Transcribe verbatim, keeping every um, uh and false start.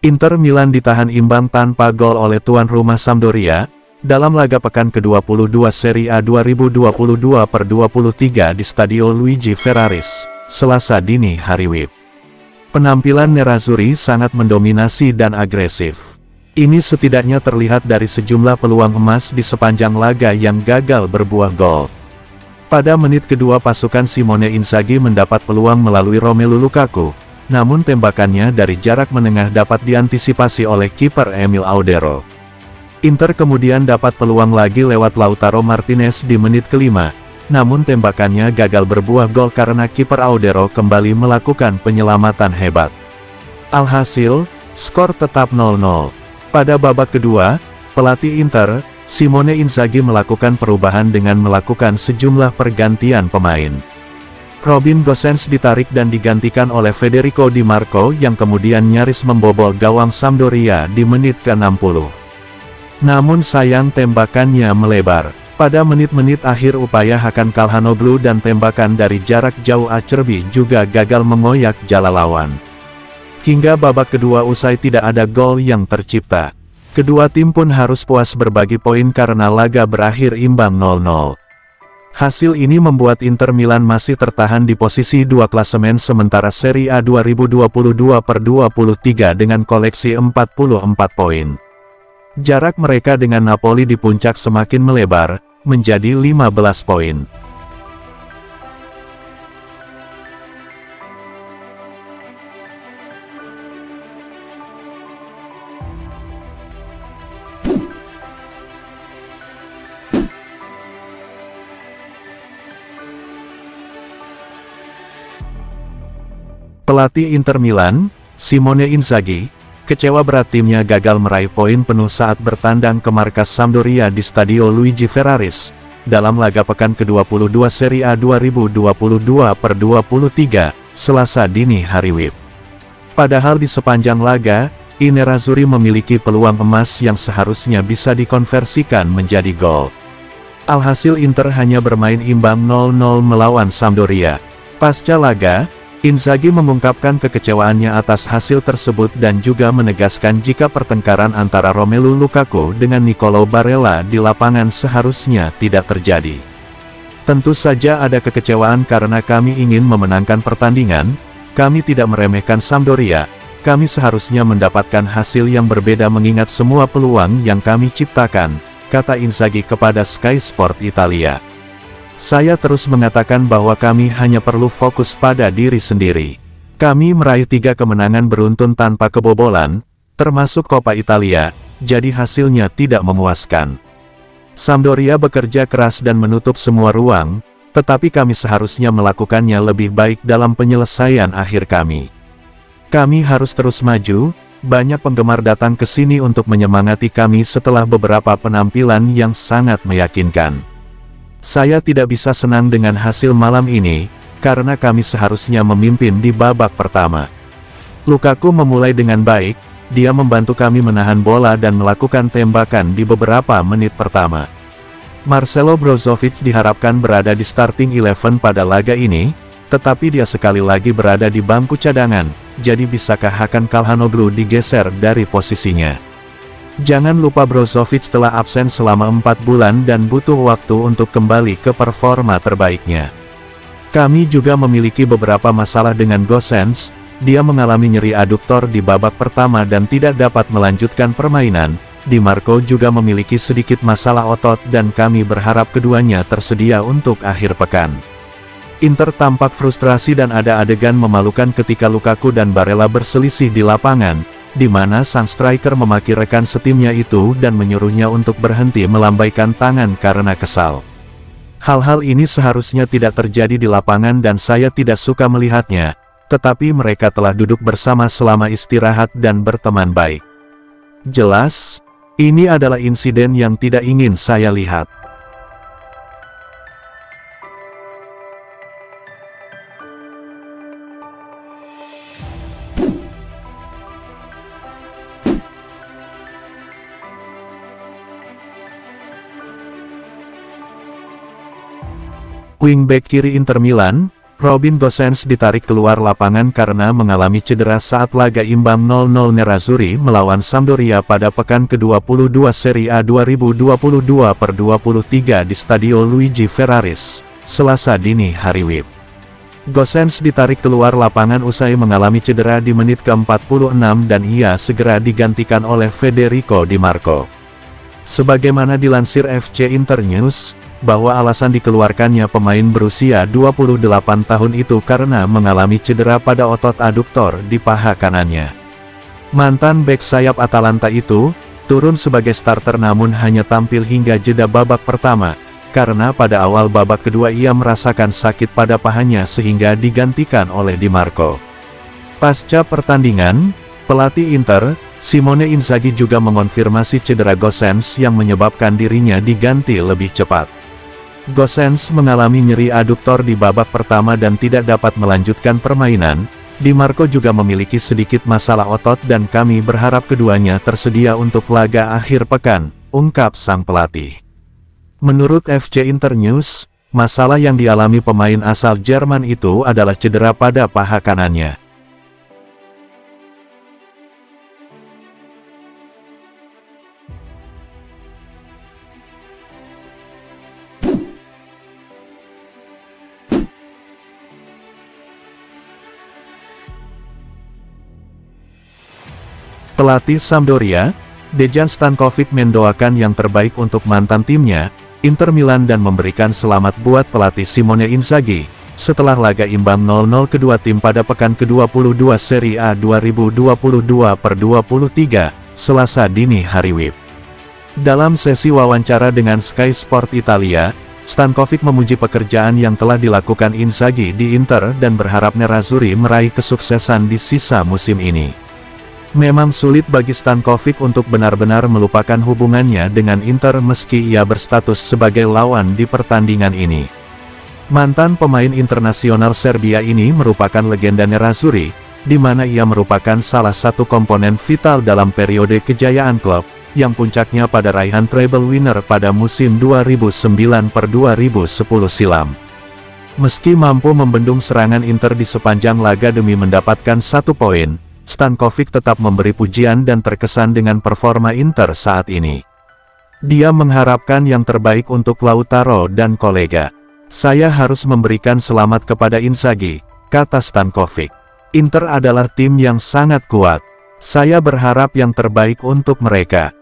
Inter Milan ditahan imbang tanpa gol oleh tuan rumah Sampdoria, dalam laga pekan ke dua puluh dua Serie A dua ribu dua puluh dua per dua puluh tiga di Stadion Luigi Ferraris, Selasa dini hari W I B. Penampilan Nerazzurri sangat mendominasi dan agresif. Ini setidaknya terlihat dari sejumlah peluang emas di sepanjang laga yang gagal berbuah gol. Pada menit kedua pasukan Simone Inzaghi mendapat peluang melalui Romelu Lukaku, namun tembakannya dari jarak menengah dapat diantisipasi oleh kiper Emil Audero. Inter kemudian dapat peluang lagi lewat Lautaro Martinez di menit kelima, namun tembakannya gagal berbuah gol karena kiper Audero kembali melakukan penyelamatan hebat. Alhasil, skor tetap nol nol. Pada babak kedua, pelatih Inter, Simone Inzaghi melakukan perubahan dengan melakukan sejumlah pergantian pemain. Robin Gosens ditarik dan digantikan oleh Federico Di Marco yang kemudian nyaris membobol gawang Sampdoria di menit ke enam puluh. Namun sayang tembakannya melebar. Pada menit-menit akhir upaya Hakan Calhanoglu dan tembakan dari jarak jauh Acerbi juga gagal mengoyak jala lawan. Hingga babak kedua usai tidak ada gol yang tercipta. Kedua tim pun harus puas berbagi poin karena laga berakhir imbang nol nol. Hasil ini membuat Inter Milan masih tertahan di posisi dua klasemen sementara Serie A dua ribu dua puluh dua per dua puluh tiga dengan koleksi empat puluh empat poin. Jarak mereka dengan Napoli di puncak semakin melebar, menjadi lima belas poin. Pelatih Inter Milan, Simone Inzaghi, kecewa berat timnya gagal meraih poin penuh saat bertandang ke markas Sampdoria di Stadio Luigi Ferraris, dalam laga pekan ke dua puluh dua Serie A dua ribu dua puluh dua per dua puluh tiga, Selasa dini hari W I B. Padahal di sepanjang laga, Nerazzurri memiliki peluang emas yang seharusnya bisa dikonversikan menjadi gol. Alhasil Inter hanya bermain imbang nol nol melawan Sampdoria. Pasca laga, Inzaghi mengungkapkan kekecewaannya atas hasil tersebut dan juga menegaskan jika pertengkaran antara Romelu Lukaku dengan Nicolò Barella di lapangan seharusnya tidak terjadi. Tentu saja ada kekecewaan karena kami ingin memenangkan pertandingan, kami tidak meremehkan Sampdoria, kami seharusnya mendapatkan hasil yang berbeda mengingat semua peluang yang kami ciptakan, kata Inzaghi kepada Sky Sport Italia. Saya terus mengatakan bahwa kami hanya perlu fokus pada diri sendiri. Kami meraih tiga kemenangan beruntun tanpa kebobolan, termasuk Coppa Italia, jadi hasilnya tidak memuaskan. Sampdoria bekerja keras dan menutup semua ruang, tetapi kami seharusnya melakukannya lebih baik dalam penyelesaian akhir kami. Kami harus terus maju, banyak penggemar datang ke sini untuk menyemangati kami setelah beberapa penampilan yang sangat meyakinkan. Saya tidak bisa senang dengan hasil malam ini, karena kami seharusnya memimpin di babak pertama. Lukaku memulai dengan baik, dia membantu kami menahan bola dan melakukan tembakan di beberapa menit pertama. Marcelo Brozovic diharapkan berada di starting eleven pada laga ini, tetapi dia sekali lagi berada di bangku cadangan, jadi bisakah Hakan Calhanoglu digeser dari posisinya? Jangan lupa Brozovic telah absen selama empat bulan dan butuh waktu untuk kembali ke performa terbaiknya. Kami juga memiliki beberapa masalah dengan Gosens, dia mengalami nyeri aduktor di babak pertama dan tidak dapat melanjutkan permainan, Di Marco juga memiliki sedikit masalah otot dan kami berharap keduanya tersedia untuk akhir pekan. Inter tampak frustrasi dan ada adegan memalukan ketika Lukaku dan Barella berselisih di lapangan, di mana sang striker memaki rekan setimnya itu dan menyuruhnya untuk berhenti melambaikan tangan karena kesal. Hal-hal ini seharusnya tidak terjadi di lapangan dan saya tidak suka melihatnya, tetapi mereka telah duduk bersama selama istirahat dan berteman baik. Jelas, ini adalah insiden yang tidak ingin saya lihat. Wingback kiri Inter Milan, Robin Gosens ditarik keluar lapangan karena mengalami cedera saat laga imbang nol nol Nerazzurri melawan Sampdoria pada pekan ke dua puluh dua Serie A dua ribu dua puluh dua per dua puluh tiga di Stadion Luigi Ferraris, Selasa dini hari W I B. Gosens ditarik keluar lapangan usai mengalami cedera di menit ke empat puluh enam dan ia segera digantikan oleh Federico Di Marco. Sebagaimana dilansir F C Inter News, bahwa alasan dikeluarkannya pemain berusia dua puluh delapan tahun itu karena mengalami cedera pada otot aduktor di paha kanannya. Mantan bek sayap Atalanta itu turun sebagai starter namun hanya tampil hingga jeda babak pertama, karena pada awal babak kedua ia merasakan sakit pada pahanya sehingga digantikan oleh Di Marco. Pasca pertandingan, pelatih Inter, Simone Inzaghi juga mengonfirmasi cedera Gosens yang menyebabkan dirinya diganti lebih cepat. Gosens mengalami nyeri aduktor di babak pertama dan tidak dapat melanjutkan permainan. Di Marco juga memiliki sedikit masalah otot dan kami berharap keduanya tersedia untuk laga akhir pekan, ungkap sang pelatih. Menurut F C Inter News, masalah yang dialami pemain asal Jerman itu adalah cedera pada paha kanannya. Pelatih Sampdoria, Dejan Stankovic mendoakan yang terbaik untuk mantan timnya, Inter Milan dan memberikan selamat buat pelatih Simone Inzaghi, setelah laga imbang nol nol kedua tim pada pekan ke dua puluh dua Serie A dua ribu dua puluh dua per dua puluh tiga, Selasa dini hari W I B. Dalam sesi wawancara dengan Sky Sport Italia, Stankovic memuji pekerjaan yang telah dilakukan Inzaghi di Inter dan berharap Nerazzurri meraih kesuksesan di sisa musim ini. Memang sulit bagi Stankovic untuk benar-benar melupakan hubungannya dengan Inter meski ia berstatus sebagai lawan di pertandingan ini. Mantan pemain internasional Serbia ini merupakan legenda Nerazzurri, di mana ia merupakan salah satu komponen vital dalam periode kejayaan klub, yang puncaknya pada raihan treble winner pada musim dua ribu sembilan per dua ribu sepuluh silam. Meski mampu membendung serangan Inter di sepanjang laga demi mendapatkan satu poin, Stankovic tetap memberi pujian dan terkesan dengan performa Inter saat ini. Dia mengharapkan yang terbaik untuk Lautaro dan kolega. Saya harus memberikan selamat kepada Inzaghi, kata Stankovic. Inter adalah tim yang sangat kuat. Saya berharap yang terbaik untuk mereka.